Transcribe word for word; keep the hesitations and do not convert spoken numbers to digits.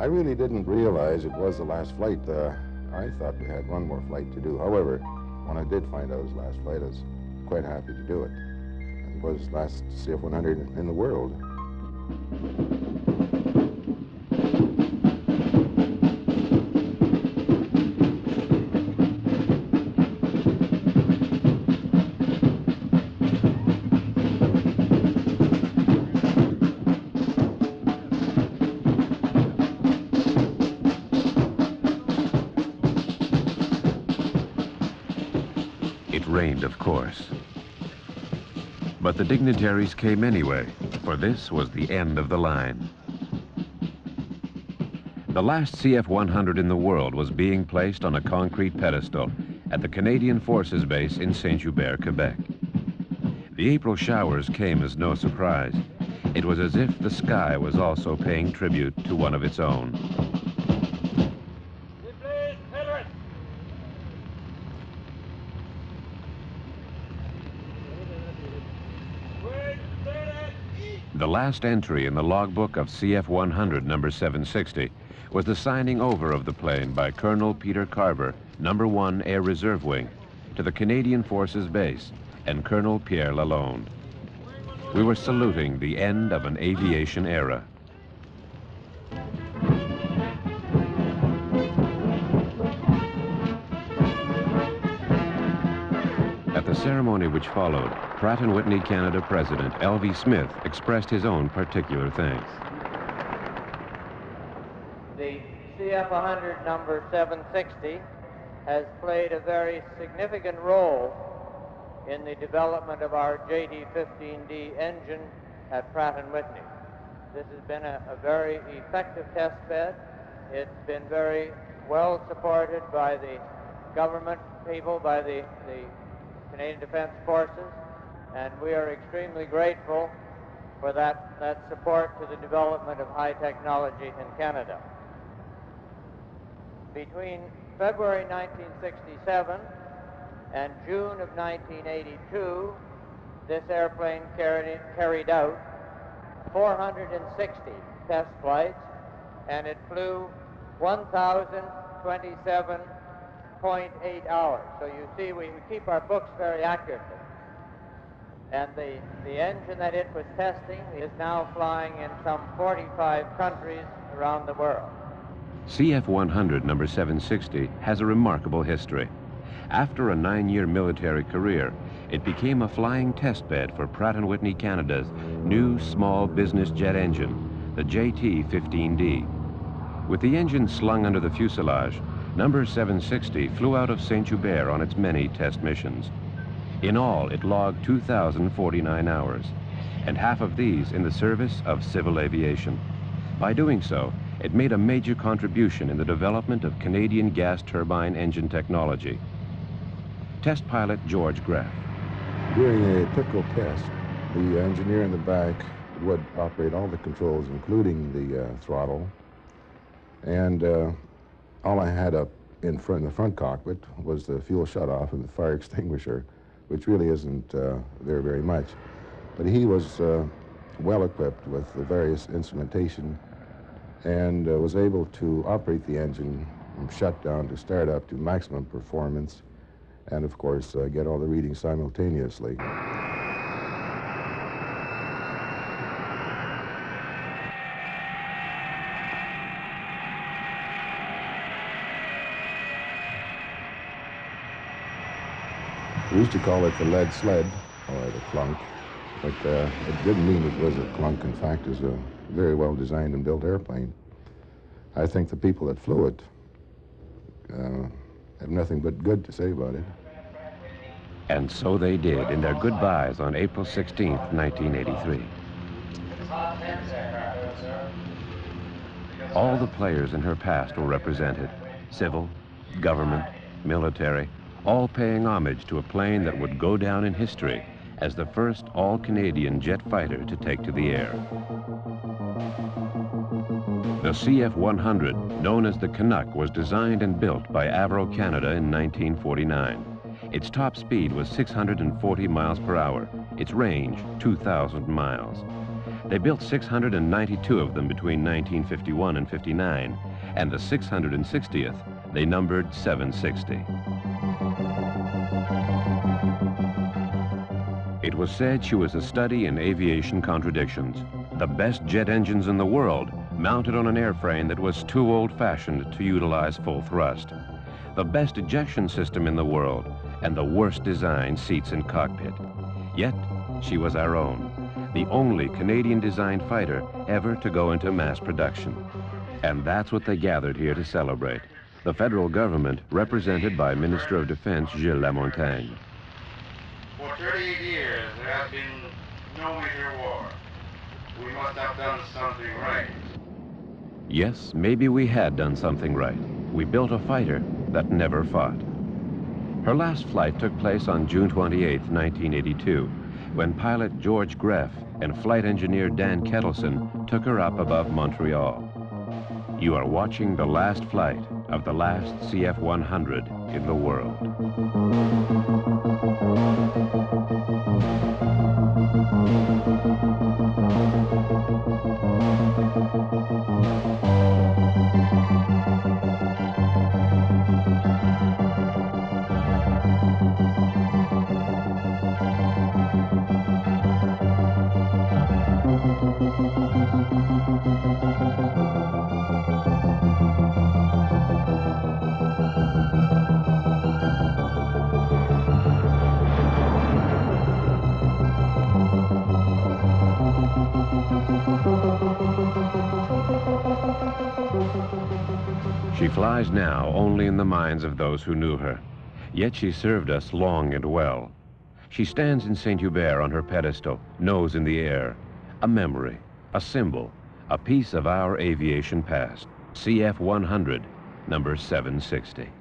I really didn't realize it was the last flight. Uh, I thought we had one more flight to do. However, when I did find out it was the last flight, I was quite happy to do it. It was the last C F one hundred in the world. It rained, of course. But the dignitaries came anyway, for this was the end of the line. The last C F one hundred in the world was being placed on a concrete pedestal at the Canadian Forces Base in Saint-Hubert, Quebec. The April showers came as no surprise. It was as if the sky was also paying tribute to one of its own. The last entry in the logbook of C F one hundred number seven sixty was the signing over of the plane by Colonel Peter Carver, number one Air Reserve Wing, to the Canadian Forces Base and Colonel Pierre Lalonde. We were saluting the end of an aviation era. At the ceremony which followed, Pratt and Whitney Canada President L V Smith expressed his own particular thanks. The C F one hundred number seven sixty has played a very significant role in the development of our J T fifteen D engine at Pratt and Whitney. This has been a, a very effective test bed. It's been very well supported by the government people, by the, the Canadian Defense Forces, and we are extremely grateful for that, that support to the development of high technology in Canada. Between February nineteen sixty-seven and June of nineteen eighty-two, this airplane carried, carried out four hundred sixty test flights, and it flew one thousand twenty-seven point eight hours. So you see, we keep our books very accurately. And the, the engine that it was testing is now flying in some forty-five countries around the world. C F one hundred number seven sixty has a remarkable history. After a nine-year military career, it became a flying testbed for Pratt and Whitney Canada's new small business jet engine, the J T fifteen D. With the engine slung under the fuselage, number seven sixty flew out of Saint-Hubert on its many test missions. In all, it logged two thousand forty-nine hours, and half of these in the service of civil aviation. By doing so, it made a major contribution in the development of Canadian gas turbine engine technology. Test pilot George Graff. During a typical test, the engineer in the back would operate all the controls, including the uh, throttle, and uh, all I had up in front, in the front cockpit was the fuel shutoff and the fire extinguisher, which really isn't uh, there very much. But he was uh, well equipped with the various instrumentation and uh, was able to operate the engine from shutdown to start up to maximum performance and, of course, uh, get all the readings simultaneously. We used to call it the lead sled, or the clunk, but uh, it didn't mean it was a clunk. In fact, it was a very well-designed and built airplane. I think the people that flew it uh, have nothing but good to say about it. And so they did in their goodbyes on April sixteenth, nineteen eighty-three. All the players in her past were represented, civil, government, military, all paying homage to a plane that would go down in history as the first all-Canadian jet fighter to take to the air. The C F one hundred, known as the Canuck, was designed and built by Avro Canada in nineteen forty-nine. Its top speed was six hundred forty miles per hour, its range two thousand miles. They built six hundred ninety-two of them between nineteen fifty-one and fifty-nine, and the six hundred sixtieth they numbered seven sixty. It was said she was a study in aviation contradictions. The best jet engines in the world mounted on an airframe that was too old-fashioned to utilize full thrust. The best ejection system in the world and the worst designed seats and cockpit. Yet, she was our own, the only Canadian-designed fighter ever to go into mass production. And that's what they gathered here to celebrate. The federal government, represented by Minister of Defense Gilles Lamontagne. For thirty-eight years, there has been no major war. We must have done something right. Yes, maybe we had done something right. We built a fighter that never fought. Her last flight took place on June twenty-eighth, nineteen eighty-two, when pilot George Graff and flight engineer Dan Kettleson took her up above Montreal. You are watching the last flight of the last C F one hundred in the world. She flies now only in the minds of those who knew her, yet she served us long and well. She stands in Saint-Hubert on her pedestal, nose in the air, a memory, a symbol, a piece of our aviation past. C F one hundred, number seven sixty.